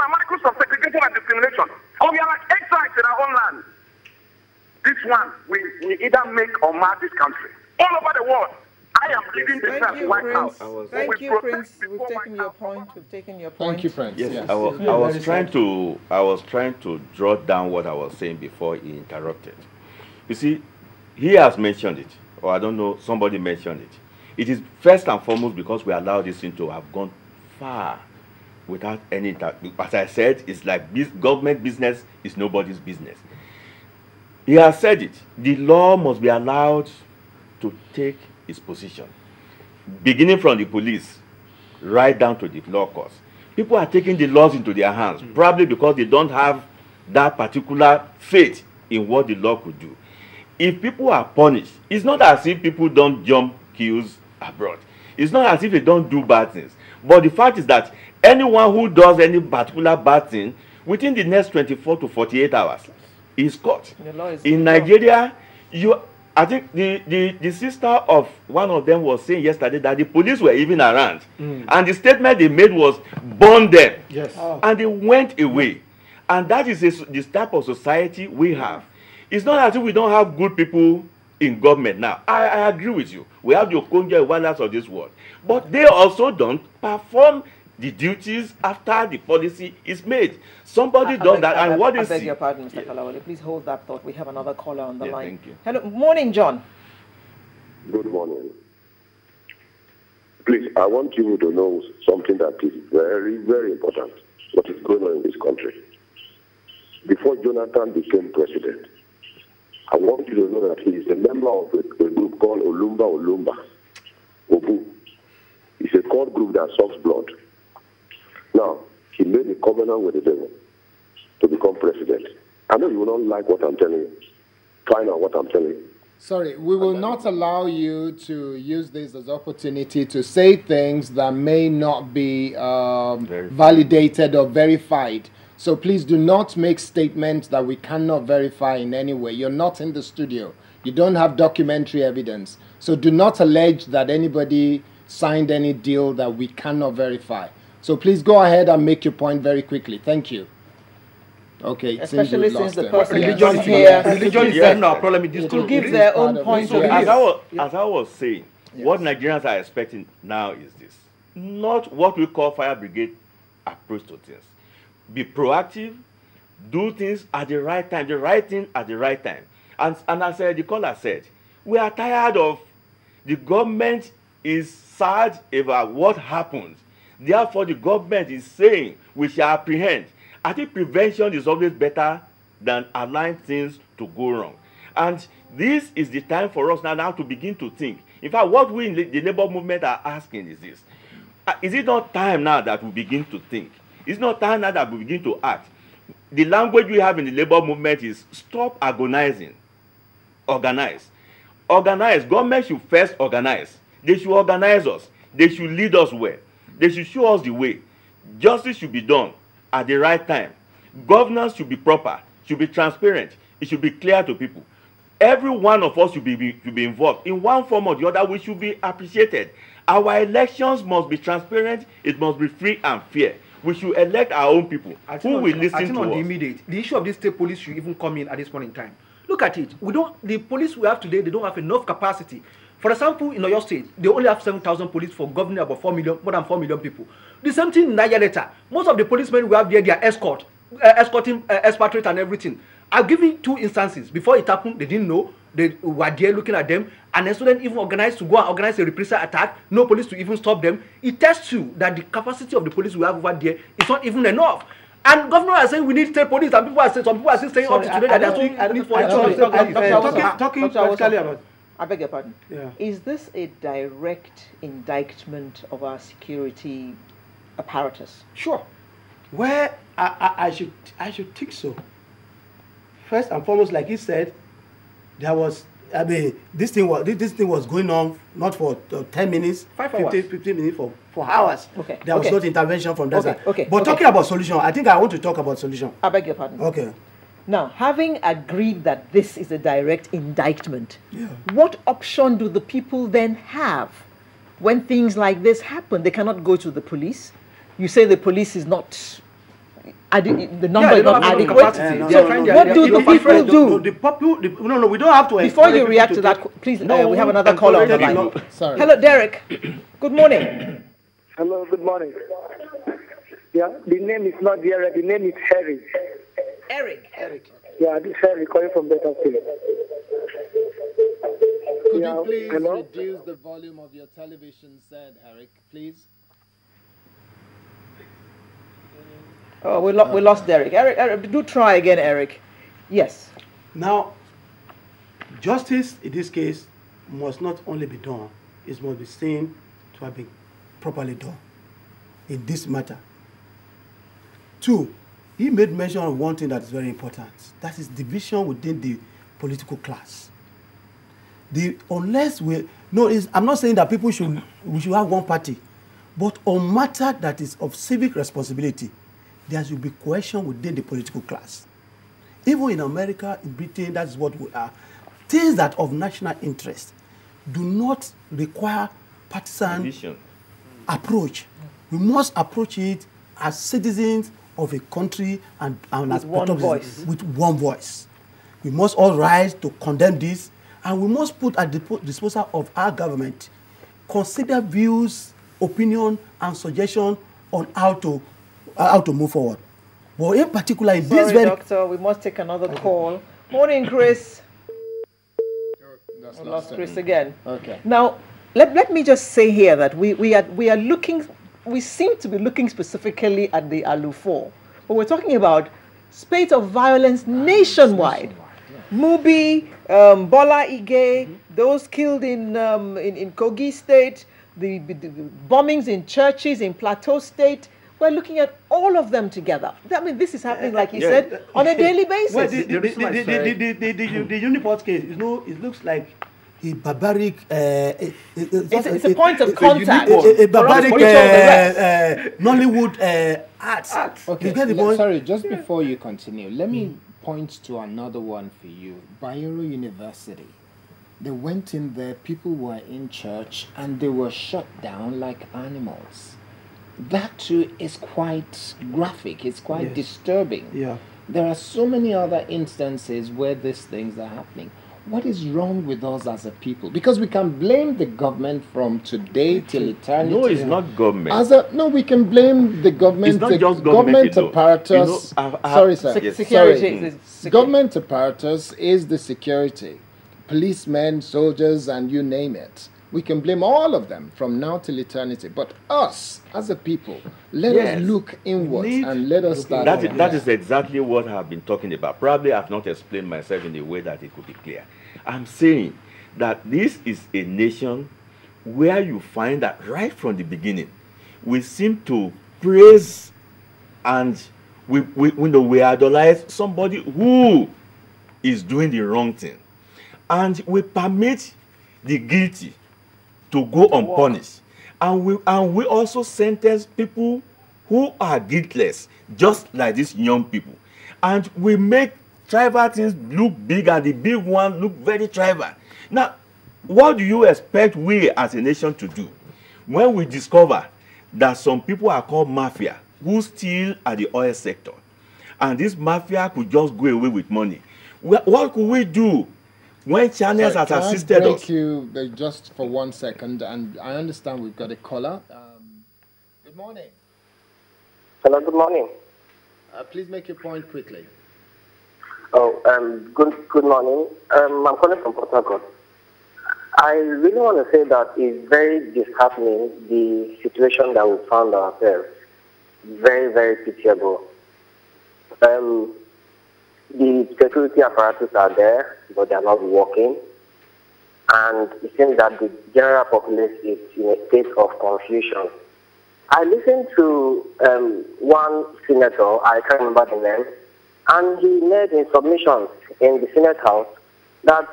by microscope of segregation and discrimination. Or we are like exiles in our own land. This one, we either make or mar this country. All over the world. I am leading the Senate White House. Thank you, Prince. We've taken your point. Thank you, Prince. Yes, yes. I was trying to draw down what I was saying before he interrupted. You see, he has mentioned it, or I don't know, somebody mentioned it. It is first and foremost because we allow this thing to have gone far without any. As I said, it's like government business is nobody's business. He has said it. The law must be allowed to take his position, beginning from the police right down to the law courts. People are taking the laws into their hands, probably because they don't have that particular faith in what the law could do. If people are punished, it's not as if people don't jump queues abroad. It's not as if they don't do bad things. But the fact is that anyone who does any particular bad thing, within the next 24 to 48 hours, is caught. In Nigeria, I think the sister of one of them was saying yesterday that the police were even around. And the statement they made was, burn them. Yes. Oh. And they went away. And that is this type of society we have. It's not as if we don't have good people in government now. I agree with you. We have the Okonjo Iwealas of this world. But they also don't perform the duties after the policy is made. Somebody does that, and what is it? I beg your pardon, Mr. Kolawole. Please hold that thought. We have another caller on the line. Thank you. Hello. Morning, John. Good morning. Please, I want you to know something that is very, very important, what is going on in this country. Before Jonathan became president, I want you to know that he is a member of a group called Olumba Olumba Obu. It's a cult group that sucks blood. Now, he made a covenant with the devil to become president. I know you will not like what I'm telling you. Find out what I'm telling you. Sorry, we will not allow you to use this as opportunity to say things that may not be validated or verified. So please do not make statements that we cannot verify in any way. You're not in the studio. You don't have documentary evidence. So do not allege that anybody signed any deal that we cannot verify. So please go ahead and make your point very quickly. Thank you. Okay. Especially since the person is here. Religion is not a problem. It will give their own point of view. As I was saying, what Nigerians are expecting now is this. Not what we call fire brigade approach to things. Be proactive. Do things at the right time. The right thing at the right time. And as the caller said, we are tired of the government is sad about what happened. Therefore, the government is saying we shall apprehend. I think prevention is always better than allowing things to go wrong. And this is the time for us now to begin to think. In fact, what we in the labor movement are asking is this. Is it not time now that we begin to think? Is it not time now that we begin to act? The language we have in the labor movement is stop agonizing. Organize. Organize. Government should first organize. They should organize us. They should lead us well. They should show us the way. Justice should be done at the right time. Governance should be proper, should be transparent. It should be clear to people. Every one of us should be involved. In one form or the other, we should be appreciated. Our elections must be transparent. It must be free and fair. We should elect our own people who will listen to us. The issue of this state police should even come in at this point in time. Look at it. The police we have today, they don't have enough capacity. For example, in Oyo State, they only have 7,000 police for governing about more than 4 million people. The same thing in Nigeria. Most of the policemen we have there, they are escorting expatriates and everything. I've given two instances. Before it happened, they didn't know. They were there looking at them. And the student even organized to go and organize a reprisal attack. No police to even stop them. It tells you that the capacity of the police we have over there is not even enough. And governor are saying we need state police, and people are saying, some people are still saying up to today that that's what we need for talking practically about. I beg your pardon. Yeah. Is this a direct indictment of our security apparatus? Sure. Well, I should think so. First and foremost, like he said, there was, I mean, this thing was going on not for 10 minutes, 15 minutes, for hours. Okay. There was not intervention from that side. Okay. But talking about solution, I think I want to talk about solution. I beg your pardon. Okay. Now, having agreed that this is a direct indictment, what option do the people then have when things like this happen? They cannot go to the police. You say the police is not the number is not adding capacity. So what do the people do? The people, no, we don't have to. Before you react to that, please, we have another caller. Sorry. Hello, Derek. Good morning. Hello, good morning. Yeah, the name is not Derek. The name is Eric. Eric. Yeah, this is Eric calling from Better Field. Could you please reduce the volume of your television set, Eric, please? Oh, we lost Derek. Eric, do try again, Eric. Yes. Now, justice in this case must not only be done, it must be seen to have been properly done in this matter. Two, he made mention of one thing that is very important. That is division within the political class. I'm not saying that people should, we should have one party, but on matter that is of civic responsibility, there should be cohesion within the political class. Even in America, in Britain, that's what we are. Things that of national interest do not require partisan approach. We must approach it as citizens of a country and as one voice. With one voice. We must all rise to condemn this, and we must put at the disposal of our government, consider views, opinion, and suggestion on how to move forward. Well, in particular, in this very... Doctor, we must take another call. Morning, Chris. We lost Chris again. Okay. Now, let me just say here that we are looking... We seem to be looking specifically at the Alufo, but we're talking about spate of violence nationwide. Mubi, Bola Ige, those killed in Kogi State, the bombings in churches in Plateau State. We're looking at all of them together. I mean, this is happening, like you said, on a daily basis. Well, the Uniport case, you know, it looks like a barbaric... it's a point of contact. A barbaric Nollywood art. Okay, sorry, just before you continue, let me point to another one for you. Bayero University. They went in there, people were in church, and they were shot down like animals. That too is quite graphic, it's quite disturbing. Yeah. There are so many other instances where these things are happening. What is wrong with us as a people? Because we can blame the government from today till eternity. No, it's not government. No, we can blame the government. It's not just government. Government apparatus. You know, sorry, sir. Yes. Security. Sorry. Government apparatus is the security. Policemen, soldiers, and you name it. We can blame all of them from now till eternity. But us, as a people, let us look inwards and let us start. That is exactly what I've been talking about. Probably I've not explained myself in a way that it could be clear. I'm saying that this is a nation where you find that right from the beginning, we seem to praise and we idolize somebody who is doing the wrong thing. And we permit the guilty to go unpunished, and we also sentence people who are guiltless, just like these young people, and we make tribal things look big and the big one look very tribal. Now, what do you expect we as a nation to do when we discover that some people are called mafia who steal at the oil sector, and this mafia could just go away with money? What could we do? When channels has assisted us. Thank you just for 1 second, and I understand we've got a caller. Good morning. Hello, good morning. Please make your point quickly. Oh, good morning. I'm calling from Port Harcourt. I really want to say that it's very disheartening, the situation that we found ourselves. Very, very pitiable. The security apparatus are there, but they are not working. And it seems that the general populace is in a state of confusion. I listened to one senator, I can't remember the name, and he made a submission in the Senate House that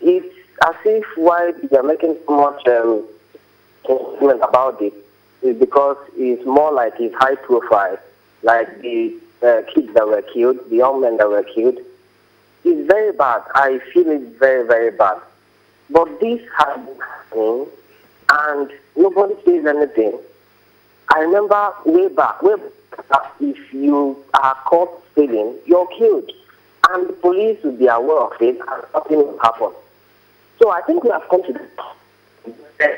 it's as if why they are making so much statement about it is because it's more like it's high profile, like the kids that were killed, the young men that were killed. It's very bad. I feel it's very, very bad. But this happened, and nobody says anything. I remember way back, that if you are caught stealing, you're killed. And the police will be aware of it and nothing will happen. So I think we have come to the point that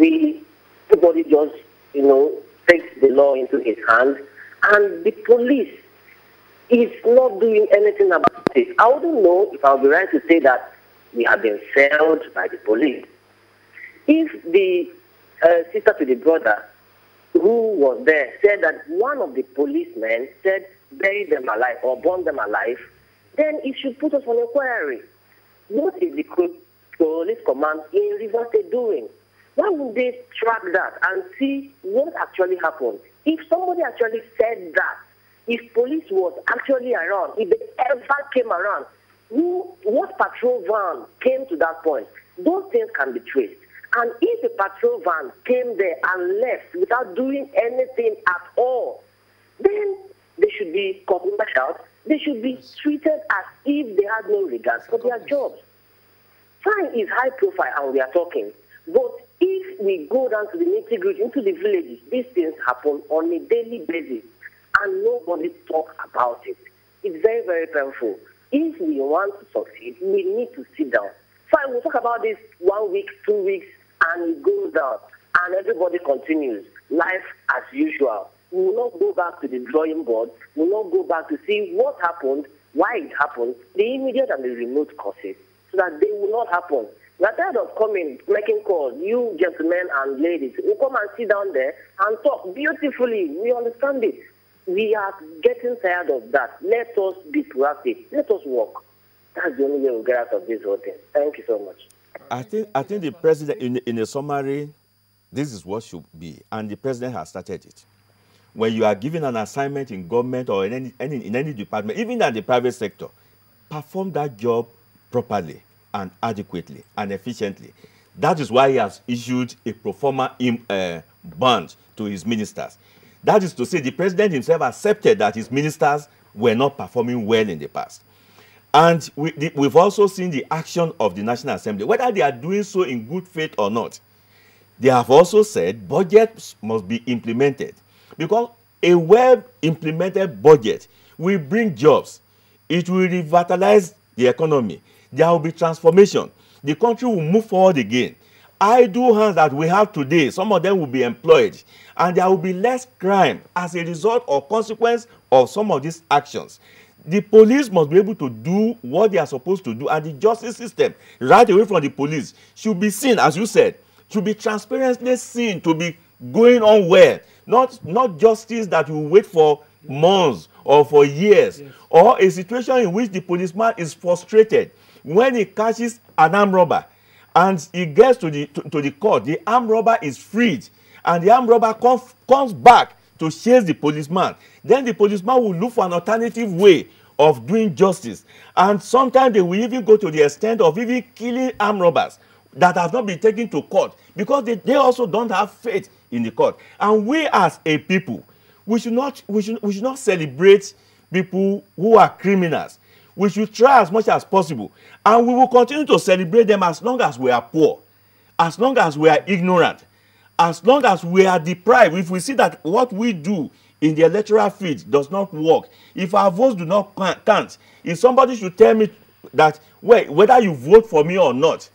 everybody just, you know, takes the law into his hand, and the police is not doing anything about it. I wouldn't know if I'll be right to say that we have been failed by the police. If the sister to the brother who was there said that one of the policemen said bury them alive or burn them alive, then it should put us on inquiry. What is the police command in River State doing? Why would they track that and see what actually happened? If somebody actually said that, if police was actually around, if they ever came around, what patrol van came to that point? Those things can be traced. And if the patrol van came there and left without doing anything at all, then they should be complained out. They should be treated as if they had no regard for their jobs. Crime is high profile, and we are talking. But if we go down to the nitty-gritty, into the villages, these things happen on a daily basis, and nobody talks about it. It's very, very painful. If we want to succeed, we need to sit down. Fine, we'll talk about this 1 week, 2 weeks, and it goes down, and everybody continues. Life as usual. We will not go back to the drawing board. We will not go back to see what happened, why it happened, the immediate and the remote causes, so that they will not happen. We are tired of coming, making calls. You gentlemen and ladies, we come and sit down there and talk beautifully. We understand it. We are getting tired of that. Let us be proactive. Let us work. That's the only way we'll get out of this whole thing. Thank you so much. I think the president, in a summary, this is what should be, and the president has started it. When you are given an assignment in government or in any department, even in the private sector, perform that job properly and adequately and efficiently. That is why he has issued a pro forma bond to his ministers. That is to say, the president himself accepted that his ministers were not performing well in the past. And we've also seen the action of the National Assembly. Whether they are doing so in good faith or not, they have also said budgets must be implemented. Because a well-implemented budget will bring jobs. It will revitalize the economy. There will be transformation. The country will move forward again. Idle hands that we have today, some of them will be employed, and there will be less crime as a result or consequence of some of these actions. The police must be able to do what they are supposed to do, and the justice system, right away from the police, should be seen, as you said, should be transparently seen to be going on well. Not justice that you wait for months or for years, yes, or a situation in which the policeman is frustrated when he catches an armed robber and he gets to the court. The armed robber is freed, and the armed robber comes back to chase the policeman. Then the policeman will look for an alternative way of doing justice, and sometimes they will even go to the extent of even killing armed robbers that have not been taken to court because they also don't have faith in the court. And we as a people, we should not celebrate people who are criminals. We should try as much as possible, and we will continue to celebrate them as long as we are poor, as long as we are ignorant, as long as we are deprived. If we see that what we do in the electoral field does not work, if our votes do not count, if somebody should tell me that, well, whether you vote for me or not,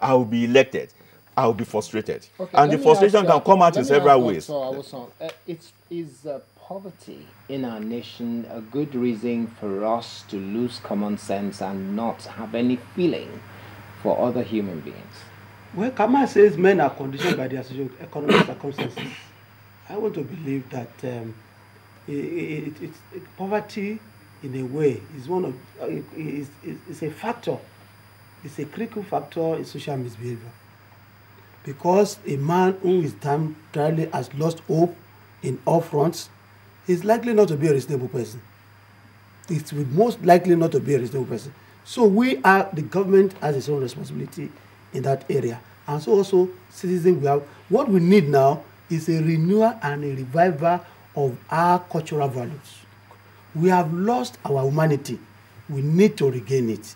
I will be elected, I will be frustrated. Okay, and the frustration can come out in several ways. Is poverty in our nation a good reason for us to lose common sense and not have any feeling for other human beings? Well, Kama says men are conditioned by their socio-economic circumstances. I want to believe that poverty, in a way, is one of is a factor. It's a critical factor in social misbehavior, because a man who is temporarily has lost hope in all fronts is likely not to be a reasonable person. It will most likely not to be a reasonable person. So the government has its own responsibility in that area. And so also citizens, what we need now is a renewal and a revival of our cultural values. We have lost our humanity. We need to regain it.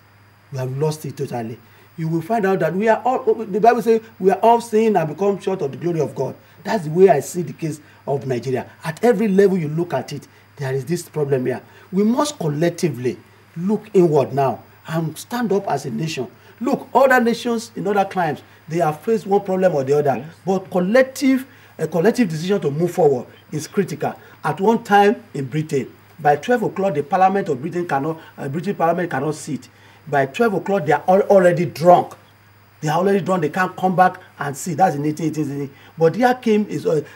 We have lost it totally. You will find out that we are all, the Bible says, we are all sin and become short of the glory of God. That's the way I see the case of Nigeria. At every level you look at it, there is this problem here. We must collectively look inward now and stand up as a nation. Look, other nations in other climes, they have faced one problem or the other, yes. But a collective decision to move forward is critical. At one time in Britain, by 12 o'clock, the Parliament of Britain cannot, British Parliament cannot sit. By 12 o'clock, they are already drunk. They are already drunk. They can't come back and sit. That's in 1818. But here came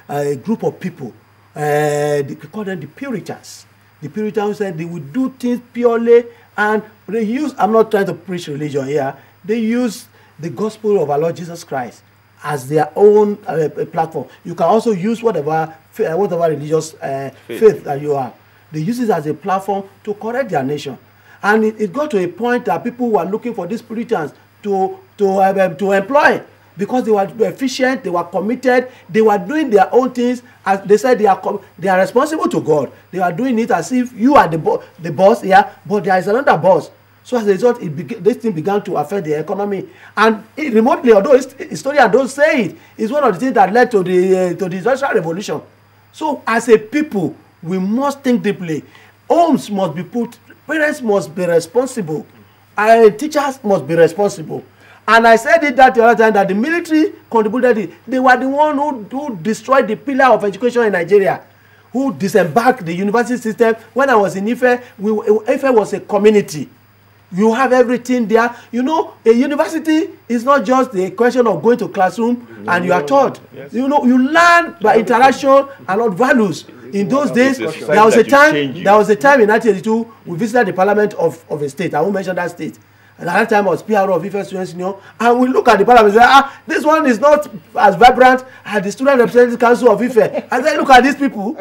a group of people. They call them the Puritans. The Puritans said they would do things purely, and they use, I'm not trying to preach religion here, they use the gospel of our Lord Jesus Christ as their own platform. You can also use whatever religious faith that you have. They use it as a platform to correct their nation. And it got to a point that people were looking for these Puritans to employ, because they were efficient, they were committed, they were doing their own things. As they said, they are responsible to God. They are doing it as if you are the boss here, but there is another boss. So as a result, this thing began to affect the economy. And it remotely, although historians don't say it, it's one of the things that led to the Industrial Revolution. So as a people, we must think deeply. Homes must be put, parents must be responsible, and teachers must be responsible. And I said it that the other time, that the military contributed it. They were the one who destroyed the pillar of education in Nigeria, who disembarked the university system. When I was in IFE, IFE was a community. You have everything there. You know, a university is not just a question of going to classroom and you are taught. Yes. You know, you learn by interaction and not values. In those days, there was a time in 1982, we visited the parliament of a state. I won't mention that state. And at that time, I was PR of IFE Students Union, and we look at the parliament and say, ah, this one is not as vibrant as the Student Representative Council of IFE. And then look at these people.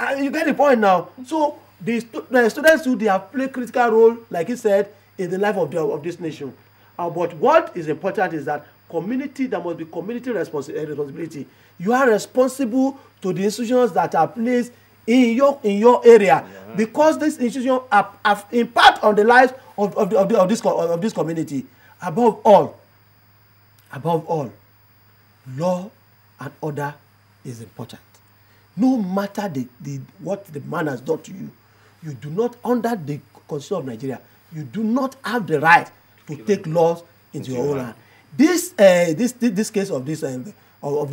And you get the point now. So the students who they have played critical role, like he said, in the life of this nation. But what is important is that there must be community responsibility. You are responsible to the institutions that are placed in your area, yeah. Because these institutions have impact on the lives of this community. Above all, law and order is important. No matter what the man has done to you, you do not, under the Constitution of Nigeria, you do not have the right to take laws into your own hand. This case of this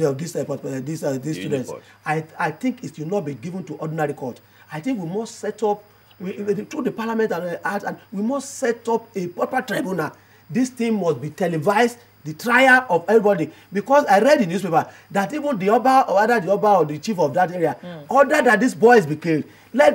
these students, I think it should not be given to ordinary court. I think we must set up, through the parliament and we must set up a proper tribunal. This thing must be televised, the trial of everybody. Because I read in the newspaper that even the Oba or the chief of that area ordered that this boy is be killed.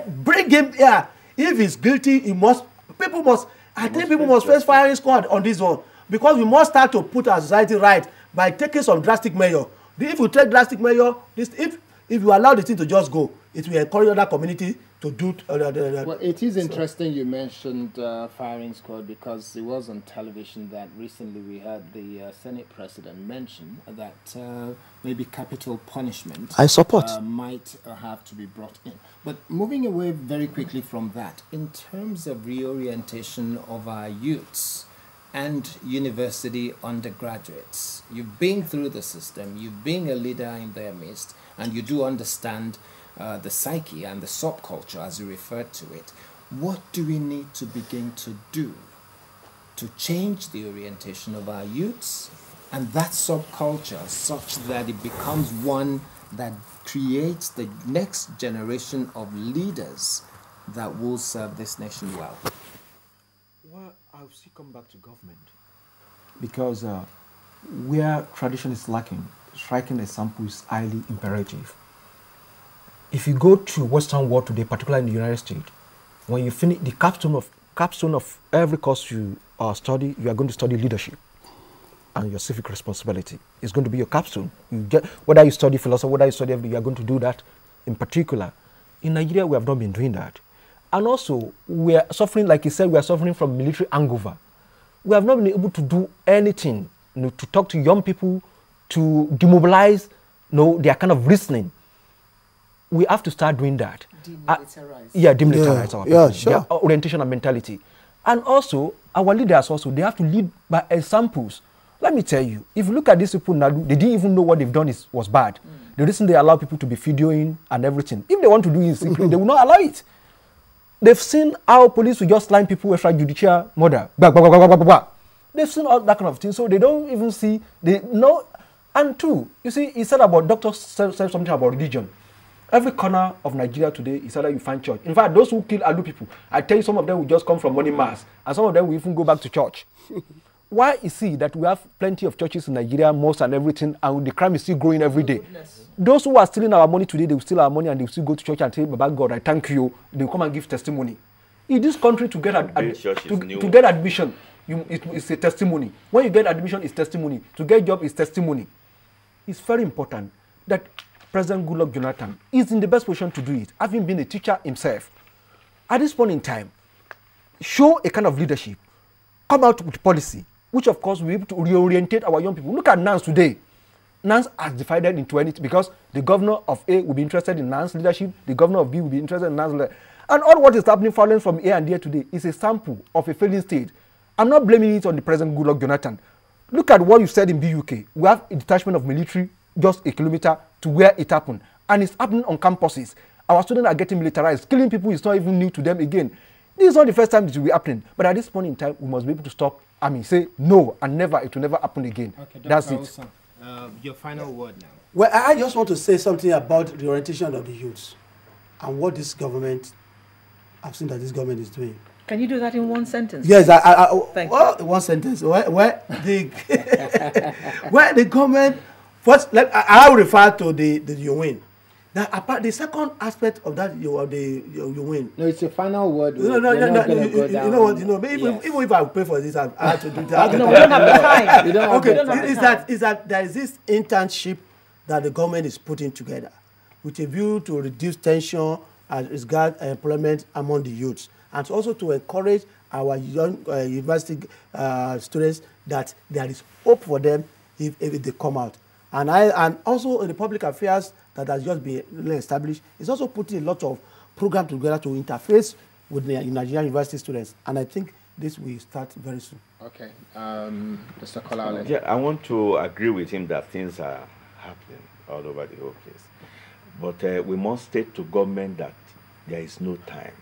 Bring him here. If he's guilty, people must face firing squad on this one. Because we must start to put our society right by taking some drastic measure. If you take drastic measure, if you allow the thing to just go, it will encourage other community to do. Well, it is interesting you mentioned firing squad, because it was on television that recently we had the Senate president mention that maybe capital punishment might have to be brought in. But moving away very quickly from that, in terms of reorientation of our youths and university undergraduates, you've been through the system, you've been a leader in their midst, and you do understand the psyche and the subculture as you refer to it. What do we need to begin to do to change the orientation of our youths and that subculture such that it becomes one that creates the next generation of leaders that will serve this nation well? Well, I'll still come back to government, because where tradition is lacking, striking the sample is highly imperative. If you go to Western world today, particularly in the United States, when you finish the capstone of every course you study, you are going to study leadership and your civic responsibility. It's going to be your capstone. Whether you study philosophy, whether you study everything, you are going to do that in particular. In Nigeria, we have not been doing that. And also, we are suffering, like you said, we are suffering from military hangover. We have not been able to do anything, you know, to talk to young people, to demobilize, you know, their kind of reasoning. We have to start doing that. Demilitarize. Demilitarize our people. Yeah, sure. Their orientation and mentality. And also, our leaders also, they have to lead by examples. Let me tell you, if you look at these people now, they didn't even know what they've done was bad. The reason they allow people to be videoing and everything, if they want to do it in secret, they will not allow it. They've seen how police will just line people with extrajudicial murder. They've seen all that kind of thing, so they don't even see, they know. And two, you see, he said about, doctor said something about religion. Every corner of Nigeria today is that you find church. In fact, those who kill Alu people, I tell you, some of them will just come from morning mass, and some of them will even go back to church. Why is it that we have plenty of churches in Nigeria, mosques and everything, and the crime is still growing every day? Goodness. Those who are stealing our money today, they will steal our money and they will still go to church and say, Baba God, I thank you. They will come and give testimony. In this country, to get, to get admission, it's a testimony. When you get admission, it's testimony. To get a job, it's testimony. It's very important that President Goodluck Jonathan is in the best position to do it, having been a teacher himself. At this point in time, show a kind of leadership. Come out with policy, which of course we have to reorientate our young people. Look at NANS today. NANS has divided into anything because the governor of A will be interested in NANS leadership, the governor of B will be interested in NANS leadership. And all what is happening falling from here and there today is a sample of a failing state. I'm not blaming it on the President Goodluck Jonathan. Look at what you said in BUK. We have a detachment of military just a kilometer to where it happened. And it's happening on campuses. Our students are getting militarized. Killing people is not even new to them again. This is not the first time it will be happening. But at this point in time, we must be able to stop. I mean, say no, and never, it will never happen again. Okay, that's it. Awesome. Your final word now. Well, I just want to say something about the orientation of the youths and what this government, I've seen that this government is doing. Can you do that in one sentence? Yes, one sentence. Where the government, first, I will refer to the UN. Now, apart the second aspect of that, you win. No, it's a final word. You know what? You know, maybe yes. Even if I pay for this, I have to do that. No, we don't have the time. You don't okay, have the time. Is that there is this internship that the government is putting together, with a view to reduce tension as regards employment among the youths, and also to encourage our young university students that there is hope for them if they come out. And also in the public affairs that has just been established, it's also putting a lot of programs together to interface with the Nigerian university students. And I think this will start very soon. Okay. Mr. Kolawole. Yeah, I want to agree with him that things are happening all over the whole place. But we must state to government that there is no time,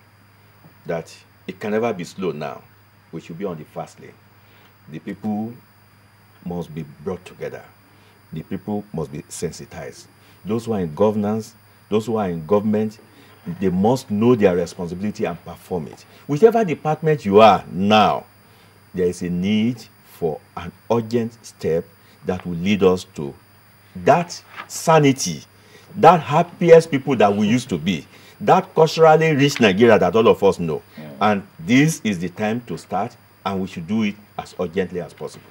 that it can never be slow now. We should be on the fast lane. The people must be brought together. The people must be sensitized. Those who are in governance, those who are in government, they must know their responsibility and perform it. Whichever department you are now, there is a need for an urgent step that will lead us to that sanity, that happiest people that we used to be, that culturally rich Nigeria that all of us know. Yeah. And this is the time to start, and we should do it as urgently as possible.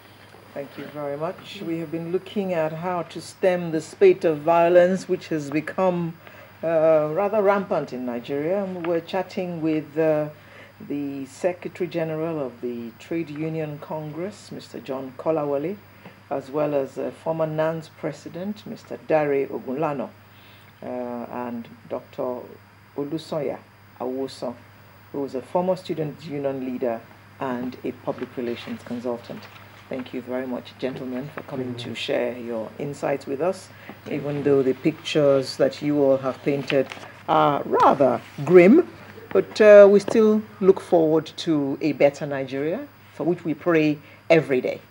Thank you very much. We have been looking at how to stem the spate of violence which has become rather rampant in Nigeria. And we were chatting with the Secretary General of the Trade Union Congress, Mr. John Kolawole, as well as former NANS President, Mr. Dare Ogunlana, and Dr. Olusanya Awosan, who was a former student union leader and a public relations consultant. Thank you very much, gentlemen, for coming to share your insights with us, even though the pictures that you all have painted are rather grim. But we still look forward to a better Nigeria, for which we pray every day.